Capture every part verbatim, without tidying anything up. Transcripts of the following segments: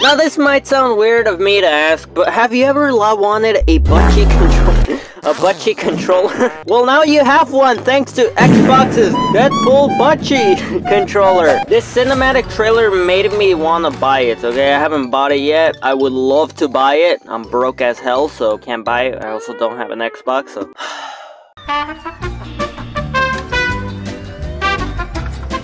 Now this might sound weird of me to ask, but have you ever wanted a butt cheek controller? A butt cheek controller? Well, now you have one thanks to Xbox's Deadpool butt cheek controller. This cinematic trailer made me wanna buy it, okay? I haven't bought it yet. I would love to buy it. I'm broke as hell, so can't buy it. I also don't have an Xbox, so...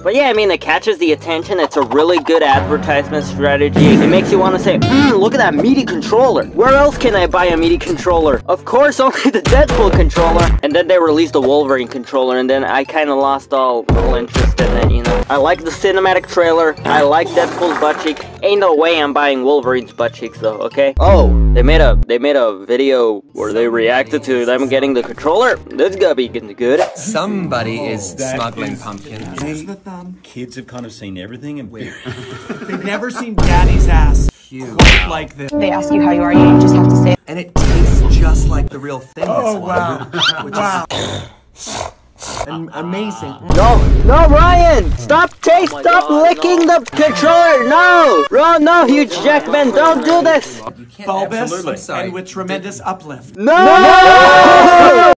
But yeah, I mean, it catches the attention. It's a really good advertisement strategy. It makes you want to say, mm, look at that meaty controller. Where else can I buy a meaty controller? Of course, only the Deadpool controller. And then they released the Wolverine controller, and then I kind of lost all, all interest in it, you know? I like the cinematic trailer. I like Deadpool's butt cheek. Ain't no way I'm buying Wolverine's butt cheeks, though, okay? Oh, they made a they made a video where they reacted to them getting the controller. This is gonna be good. Somebody oh, is smuggling is pumpkins. Is Kids have kind of seen everything and weird. They've never seen daddy's ass quite like this. They ask you how you are, you just have to say it. And it tastes just like the real thing. Oh, wow. Which wow. Is amazing. No, no, Ryan! Stop taste, oh stop God, licking no. the controller! No! Bro, no, Hugh Jackman, don't do this! Bulbous and with tremendous uplift. No! no!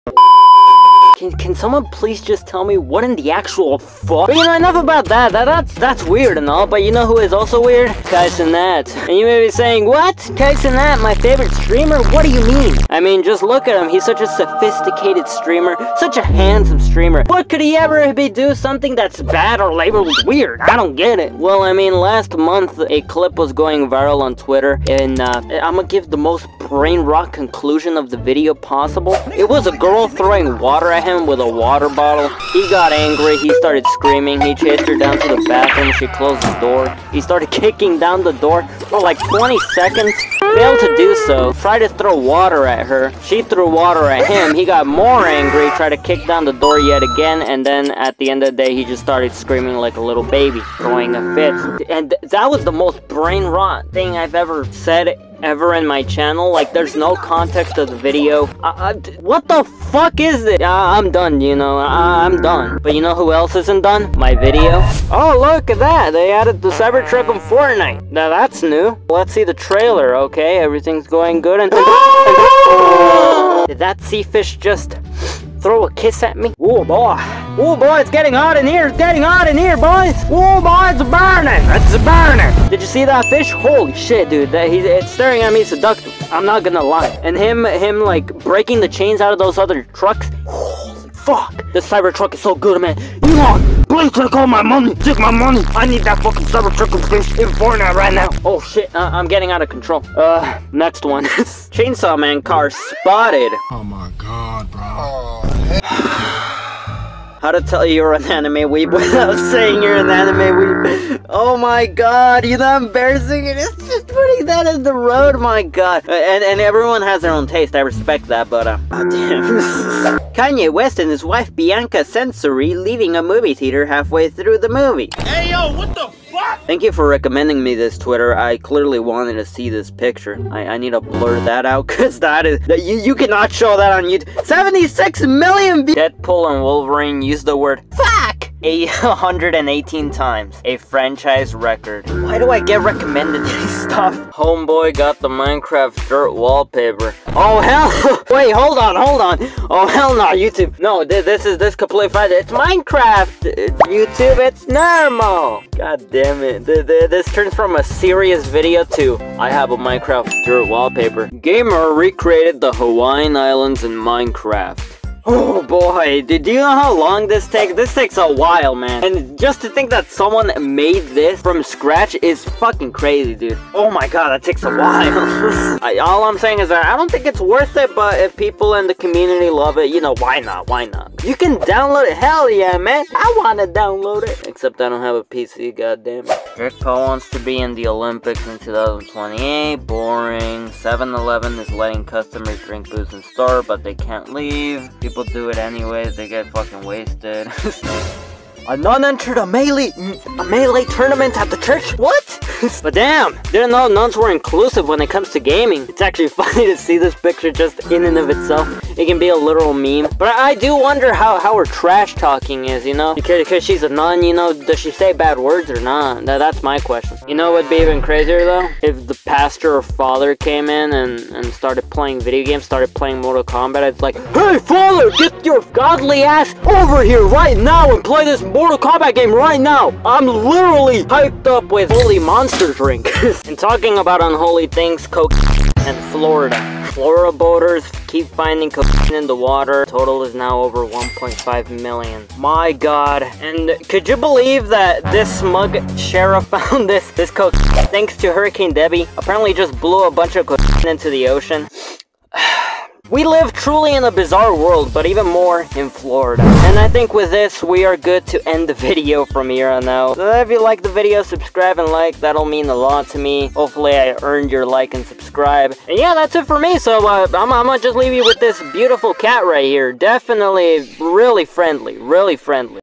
Can, can someone please just tell me what in the actual fuck? But you know, enough about that. that that's that's weird and all, but you know who is also weird? Kai Cenat. And you may be saying, what? Kai Cenat, my favorite streamer? What do you mean? I mean, just look at him. He's such a sophisticated streamer, such a handsome streamer. What could he ever be do something that's bad or labeled weird? I don't get it. Well, I mean, last month, a clip was going viral on Twitter, and uh, I'm gonna give the most brain rot conclusion of the video possible. It was a girl throwing water at him with a water bottle. He got angry. He started screaming. He chased her down to the bathroom. She closed the door. He started kicking down the door for like twenty seconds. Failed to do so. Tried to throw water at her. She threw water at him. He got more angry. Tried to kick down the door yet again. And then at the end of the day, he just started screaming like a little baby, throwing a fit. And th that was the most brain rot thing I've ever said ever in my channel. Like, there's no context of the video. Uh, uh, what the fuck is it? Uh, I'm done, you know. Uh, I'm done. But you know who else isn't done? My video. Oh, look at that. They added the Cybertruck on Fortnite. Now, that's new. Let's see the trailer, okay? Everything's going good. And did that sea fish just throw a kiss at me? Oh, boy. Oh, boy, it's getting hot in here. It's getting hot in here, boys. Oh, boy, it's burning. It's burning. Did you see that fish? Holy shit, dude. That he's it's staring at me seductive. I'm not gonna lie. And him, him, like, breaking the chains out of those other trucks. Holy fuck. This Cybertruck is so good, man. Elon, please take all my money. Take my money. I need that fucking Cybertruck and fish in Fortnite right now. Oh, shit. Uh, I'm getting out of control. Uh, next one. Chainsaw Man car spotted. Oh, my God, bro. Oh. How to tell you're an anime weeb without saying you're an anime weeb. Oh my god, you know how embarrassing it is just putting that in the road, my god. And and everyone has their own taste, I respect that, but uh, oh, damn. Kanye West and his wife Bianca Censori leaving a movie theater halfway through the movie. Hey yo, what the fuck? Thank you for recommending me this, Twitter. I clearly wanted to see this picture. I, I need to blur that out, cause that is that you you cannot show that on YouTube. seventy-six million views. Deadpool and Wolverine use the word fuck one hundred eighteen times, a franchise record. Why do I get recommended this stuff? Homeboy got the Minecraft dirt wallpaper. Oh hell! Wait, hold on, hold on. Oh hell no, YouTube. No, th this is this completely fine. It's Minecraft. YouTube, it's normal. God damn it! Th th this turns from a serious video to I have a Minecraft dirt wallpaper. Gamer recreated the Hawaiian Islands in Minecraft. Oh boy, did you know how long this takes? This takes a while, man. And just to think that someone made this from scratch is fucking crazy, dude. Oh my god, that takes a while. I, all I'm saying is that I don't think it's worth it, but if people in the community love it, you know, why not? Why not? You can download it. Hell yeah, man. I want to download it. Except I don't have a P C, goddamn it. Jake Paul wants to be in the Olympics in two thousand twenty-eight. Boring. seven eleven is letting customers drink booze and store, but they can't leave. People do it anyways, they get fucking wasted. A nun entered a melee, a melee tournament at the church? What? But damn, didn't know nuns were inclusive when it comes to gaming. It's actually funny to see this picture just in and of itself. It can be a literal meme. But I do wonder how, how her trash talking is, you know? Because, because she's a nun, you know, does she say bad words or not? That, that's my question. You know what would be even crazier though? If the pastor or father came in and, and started playing video games, started playing Mortal Kombat, it's like, hey father, get your godly ass over here right now and play this Mortal Kombat game right now. I'm literally hyped up with holy monster drink. And talking about unholy things, Coke and Florida. Florida boaters keep finding cocaine in the water. Total is now over one point five million. My god. And could you believe that this smug sheriff found this, this cocaine thanks to Hurricane Debbie? Apparently just blew a bunch of cocaine into the ocean. We live truly in a bizarre world, but even more in Florida. And I think with this, we are good to end the video from here on out. So if you like the video, subscribe and like. That'll mean a lot to me. Hopefully I earned your like and subscribe. And yeah, that's it for me. So uh, I'm, I'm gonna just leave you with this beautiful cat right here. Definitely really friendly, really friendly.